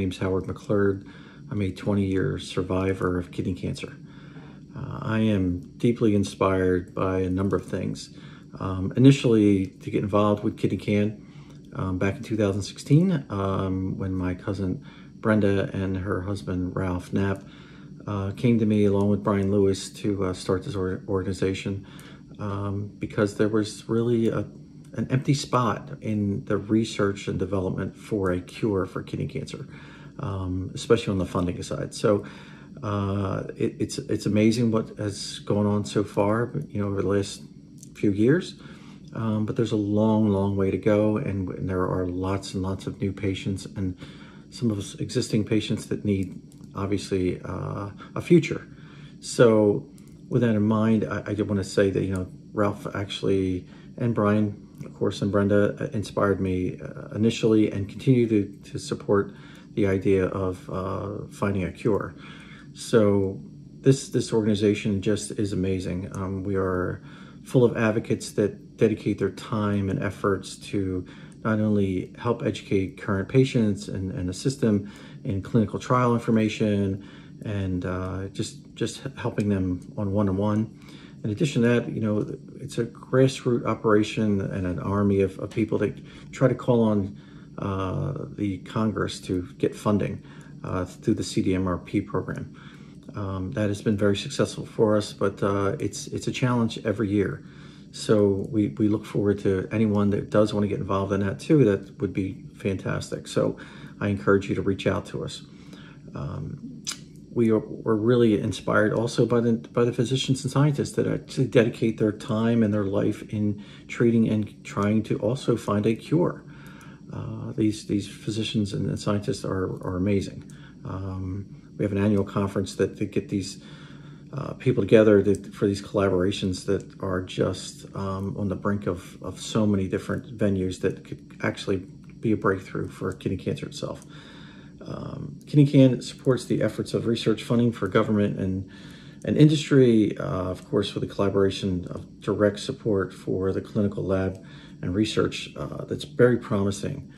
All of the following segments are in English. name's Howard McClurd. I'm a 20-year survivor of kidney cancer. I am deeply inspired by a number of things. Initially, to get involved with Kidney Can back in 2016, when my cousin Brenda and her husband Ralph Knapp came to me along with Brian Lewis to start this organization because there was really an empty spot in the research and development for a cure for kidney cancer, especially on the funding side. So it's amazing what has gone on so far, you know, over the last few years, but there's a long way to go, and there are lots and lots of new patients and some of those existing patients that need, obviously, a future. So with that in mind, I did want to say that, you know, Ralph actually, and Brian, of course, and Brenda inspired me initially and continue to support the idea of finding a cure. So this organization just is amazing. We are full of advocates that dedicate their time and efforts to not only help educate current patients and assist them in clinical trial information and just helping them on one-on-one. In addition to that, you know, it's a grassroots operation and an army of people that try to call on the Congress to get funding through the CDMRP program. That has been very successful for us, but it's a challenge every year. So we look forward to anyone that does want to get involved in that too. That would be fantastic. So I encourage you to reach out to us. We're really inspired also by the physicians and scientists that actually dedicate their time and their life in treating and trying to also find a cure. These physicians and scientists are amazing. We have an annual conference that get these people together for these collaborations that are just on the brink of so many different venues that could actually be a breakthrough for kidney cancer itself. Kidney Can supports the efforts of research funding for government and industry, of course, with the collaboration of direct support for the clinical lab and research that's very promising.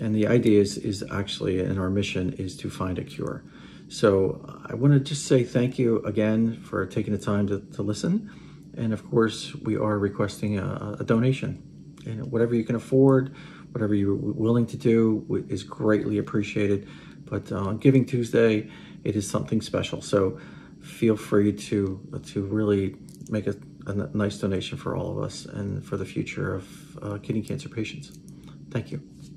And the idea is actually, and our mission is to find a cure. So I want to just say thank you again for taking the time to listen. And of course, we are requesting a donation. And whatever you can afford, whatever you're willing to do is greatly appreciated. But on Giving Tuesday, it is something special. So feel free to really make a nice donation for all of us and for the future of kidney cancer patients. Thank you.